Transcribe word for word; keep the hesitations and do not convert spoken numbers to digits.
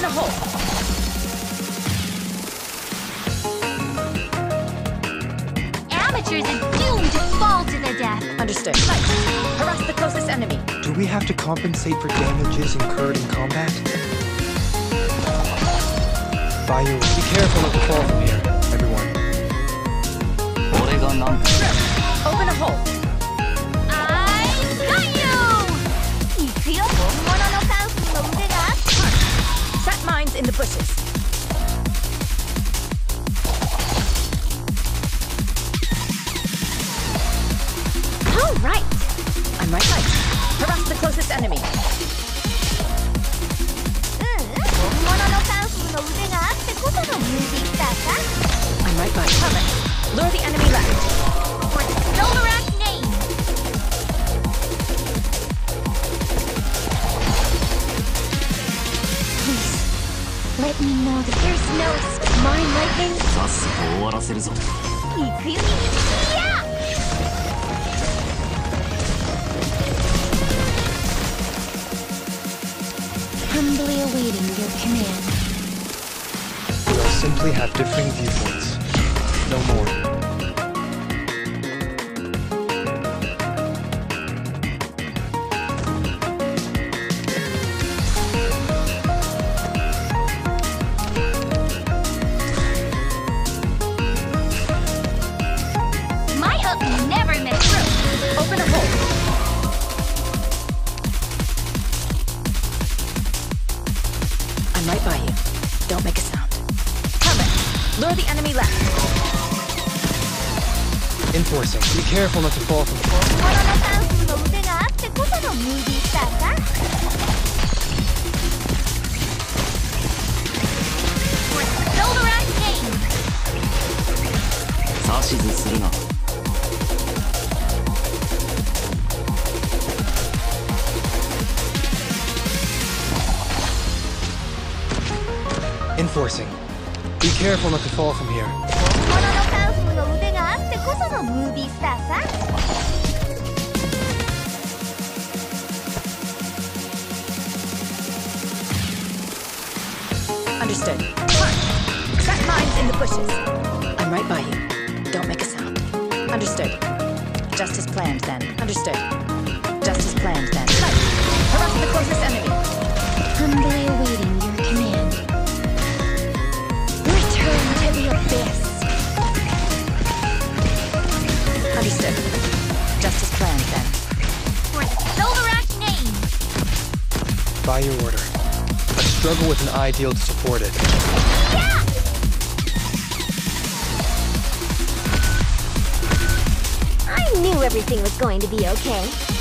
in a hole. Amateurs are doomed to fall to their death. Understood. Fight. Harass the closest enemy. Do we have to compensate for damages incurred in combat? Bayou, be careful of the fall from here, everyone. Open a hole. I got you! Set mines in the bushes. Right! I'm right, right. Harass the closest enemy. I'm right, right. Cover. Lure the enemy left. For the Dolorack name! Please, let me know that there's no escape. Mind lightning? Yeah! Humbly awaiting your command. We'll simply have differing viewpoints. No more. My hook never missed through. Open a hole. I'm right by you. Don't make a sound. Cover. Lure the enemy left. Enforcing. Be careful not to fall from the fall. Enforcing. Be careful not to fall from here. Understood. Set mines in the bushes. I'm right by you. Don't make a sound. Understood. Just as planned then. Understood. Just as planned then. Fight. Harass the closest enemy. Humbly awaiting your command. Yes. Understood. Just as planned, then. For the Dolorack name! By your order. I struggle with an ideal to support it. Yeah! I knew everything was going to be okay.